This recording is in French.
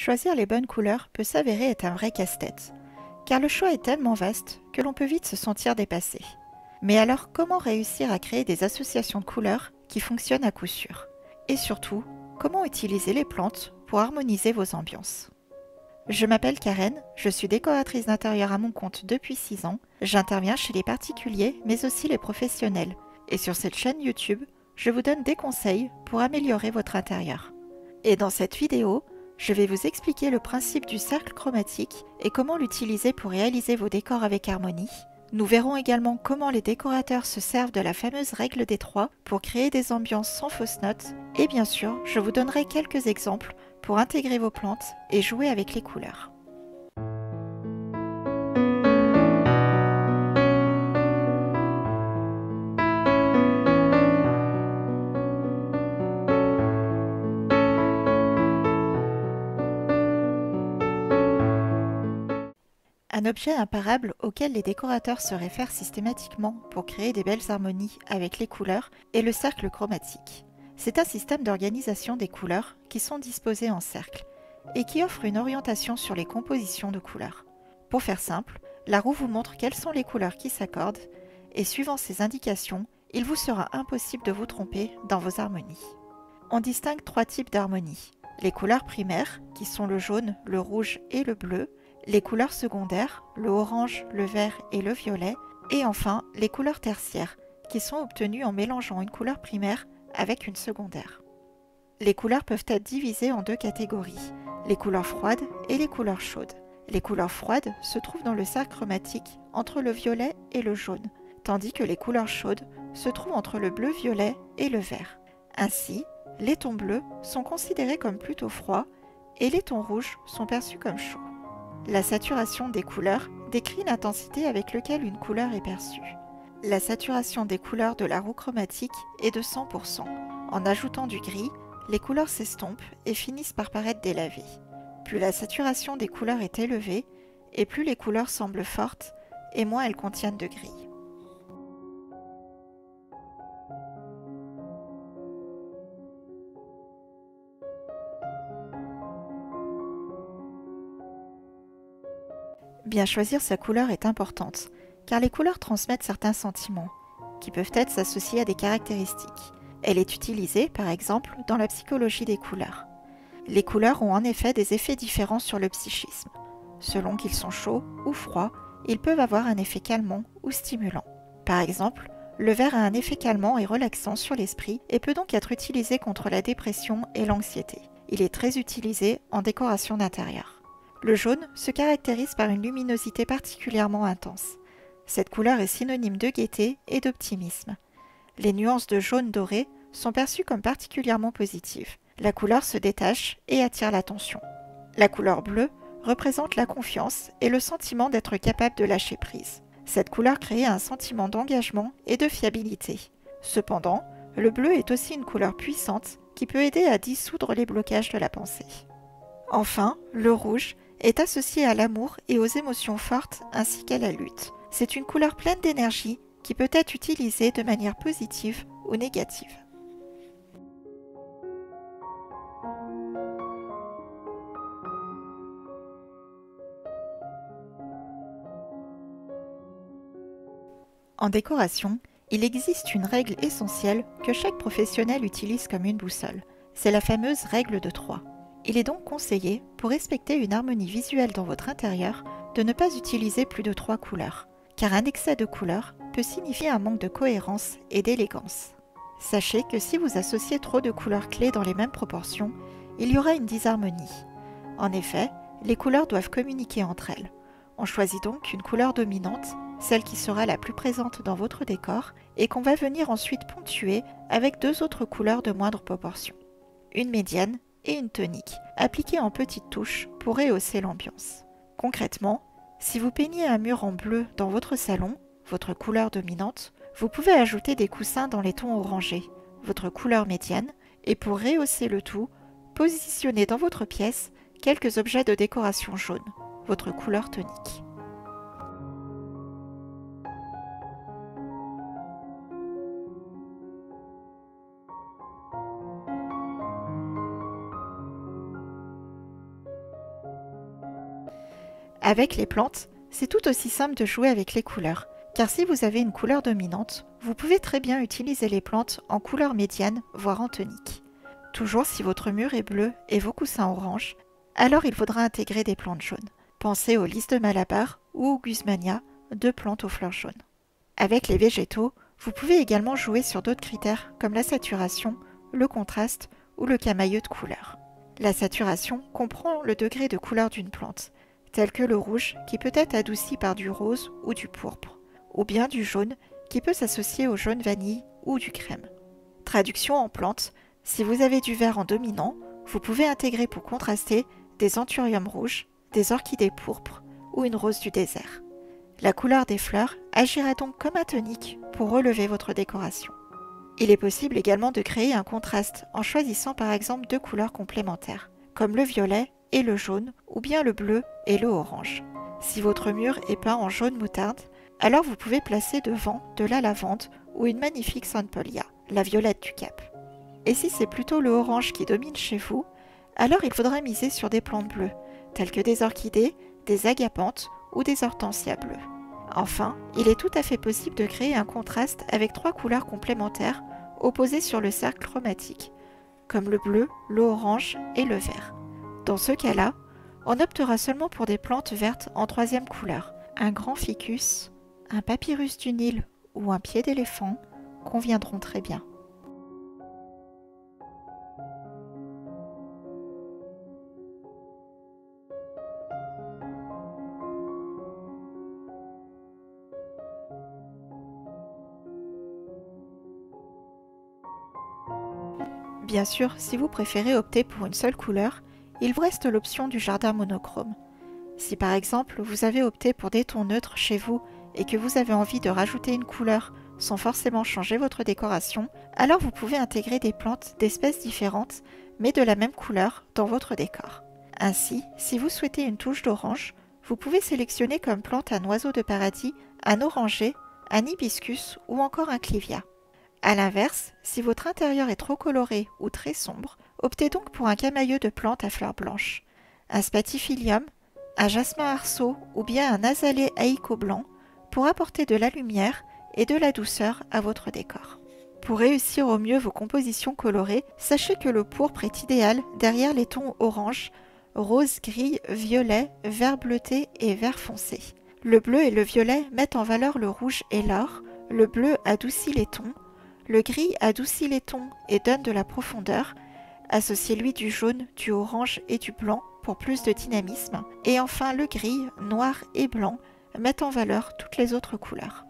choisir les bonnes couleurs peut s'avérer être un vrai casse-tête, car le choix est tellement vaste que l'on peut vite se sentir dépassé. Mais alors, comment réussir à créer des associations de couleurs qui fonctionnent à coup sûr? Et surtout, comment utiliser les plantes pour harmoniser vos ambiances? Je m'appelle Karen, je suis décoratrice d'intérieur à mon compte depuis 6 ans, j'interviens chez les particuliers mais aussi les professionnels, et sur cette chaîne YouTube, je vous donne des conseils pour améliorer votre intérieur. Et dans cette vidéo, je vais vous expliquer le principe du cercle chromatique et comment l'utiliser pour réaliser vos décors avec harmonie. Nous verrons également comment les décorateurs se servent de la fameuse règle des 3 pour créer des ambiances sans fausses notes, et bien sûr, je vous donnerai quelques exemples pour intégrer vos plantes et jouer avec les couleurs. Un objet imparable auquel les décorateurs se réfèrent systématiquement pour créer des belles harmonies avec les couleurs est le cercle chromatique. C'est un système d'organisation des couleurs qui sont disposées en cercle et qui offre une orientation sur les compositions de couleurs. Pour faire simple, la roue vous montre quelles sont les couleurs qui s'accordent et suivant ces indications, il vous sera impossible de vous tromper dans vos harmonies. On distingue 3 types d'harmonies. Les couleurs primaires, qui sont le jaune, le rouge et le bleu, les couleurs secondaires, le orange, le vert et le violet, et enfin les couleurs tertiaires, qui sont obtenues en mélangeant une couleur primaire avec une secondaire. Les couleurs peuvent être divisées en 2 catégories, les couleurs froides et les couleurs chaudes. Les couleurs froides se trouvent dans le cercle chromatique entre le violet et le jaune, tandis que les couleurs chaudes se trouvent entre le bleu-violet et le vert. Ainsi, les tons bleus sont considérés comme plutôt froids et les tons rouges sont perçus comme chauds. La saturation des couleurs décrit l'intensité avec laquelle une couleur est perçue. La saturation des couleurs de la roue chromatique est de 100%. En ajoutant du gris, les couleurs s'estompent et finissent par paraître délavées. Plus la saturation des couleurs est élevée, et plus les couleurs semblent fortes, et moins elles contiennent de gris. Bien choisir sa couleur est importante, car les couleurs transmettent certains sentiments, qui peuvent être associés à des caractéristiques. Elle est utilisée, par exemple, dans la psychologie des couleurs. Les couleurs ont en effet des effets différents sur le psychisme. Selon qu'ils sont chauds ou froids, ils peuvent avoir un effet calmant ou stimulant. Par exemple, le vert a un effet calmant et relaxant sur l'esprit et peut donc être utilisé contre la dépression et l'anxiété. Il est très utilisé en décoration d'intérieur. Le jaune se caractérise par une luminosité particulièrement intense. Cette couleur est synonyme de gaieté et d'optimisme. Les nuances de jaune doré sont perçues comme particulièrement positives. La couleur se détache et attire l'attention. La couleur bleue représente la confiance et le sentiment d'être capable de lâcher prise. Cette couleur crée un sentiment d'engagement et de fiabilité. Cependant, le bleu est aussi une couleur puissante qui peut aider à dissoudre les blocages de la pensée. Enfin, le rouge est associé à l'amour et aux émotions fortes ainsi qu'à la lutte. C'est une couleur pleine d'énergie qui peut être utilisée de manière positive ou négative. En décoration, il existe une règle essentielle que chaque professionnel utilise comme une boussole. C'est la fameuse règle de 3. Il est donc conseillé, pour respecter une harmonie visuelle dans votre intérieur, de ne pas utiliser plus de 3 couleurs, car un excès de couleurs peut signifier un manque de cohérence et d'élégance. Sachez que si vous associez trop de couleurs clés dans les mêmes proportions, il y aura une disharmonie. En effet, les couleurs doivent communiquer entre elles. On choisit donc une couleur dominante, celle qui sera la plus présente dans votre décor, et qu'on va venir ensuite ponctuer avec 2 autres couleurs de moindre proportion. Une médiane et une tonique, appliquée en petites touches pour rehausser l'ambiance. Concrètement, si vous peignez un mur en bleu dans votre salon, votre couleur dominante, vous pouvez ajouter des coussins dans les tons orangés, votre couleur médiane, et pour rehausser le tout, positionnez dans votre pièce quelques objets de décoration jaune, votre couleur tonique. Avec les plantes, c'est tout aussi simple de jouer avec les couleurs, car si vous avez une couleur dominante, vous pouvez très bien utiliser les plantes en couleur médiane, voire en tonique. Toujours si votre mur est bleu et vos coussins orange, alors il faudra intégrer des plantes jaunes. Pensez aux lys de Malabar ou aux guzmania, deux plantes aux fleurs jaunes. Avec les végétaux, vous pouvez également jouer sur d'autres critères comme la saturation, le contraste ou le camailleux de couleurs. La saturation comprend le degré de couleur d'une plante, tel que le rouge qui peut être adouci par du rose ou du pourpre, ou bien du jaune qui peut s'associer au jaune vanille ou du crème. Traduction en plantes, si vous avez du vert en dominant, vous pouvez intégrer pour contraster des anthuriums rouges, des orchidées pourpres ou une rose du désert. La couleur des fleurs agira donc comme un tonique pour relever votre décoration. Il est possible également de créer un contraste en choisissant par exemple deux couleurs complémentaires, comme le violet et le jaune, ou bien le bleu et le orange. Si votre mur est peint en jaune moutarde, alors vous pouvez placer devant de la lavande ou une magnifique Sanpolia, la violette du Cap. Et si c'est plutôt le orange qui domine chez vous, alors il faudra miser sur des plantes bleues, telles que des orchidées, des agapantes ou des hortensias bleues. Enfin, il est tout à fait possible de créer un contraste avec trois couleurs complémentaires opposées sur le cercle chromatique, comme le bleu, l'orange et le vert. Dans ce cas-là, on optera seulement pour des plantes vertes en troisième couleur. Un grand ficus, un papyrus du Nil ou un pied d'éléphant conviendront très bien. Bien sûr, si vous préférez opter pour une seule couleur, il vous reste l'option du jardin monochrome. Si par exemple vous avez opté pour des tons neutres chez vous et que vous avez envie de rajouter une couleur sans forcément changer votre décoration, alors vous pouvez intégrer des plantes d'espèces différentes mais de la même couleur dans votre décor. Ainsi, si vous souhaitez une touche d'orange, vous pouvez sélectionner comme plante un oiseau de paradis, un oranger, un hibiscus ou encore un clivia. A l'inverse, si votre intérieur est trop coloré ou très sombre, optez donc pour un camailleux de plantes à fleurs blanches. Un spathiphyllum, un jasmin arceau ou bien un azalée aïco blanc pour apporter de la lumière et de la douceur à votre décor. Pour réussir au mieux vos compositions colorées, sachez que le pourpre est idéal derrière les tons orange, rose, gris, violet, vert bleuté et vert foncé. Le bleu et le violet mettent en valeur le rouge et l'or, le bleu adoucit les tons, le gris adoucit les tons et donne de la profondeur, associez-lui du jaune, du orange et du blanc pour plus de dynamisme. Et enfin le gris, noir et blanc mettent en valeur toutes les autres couleurs.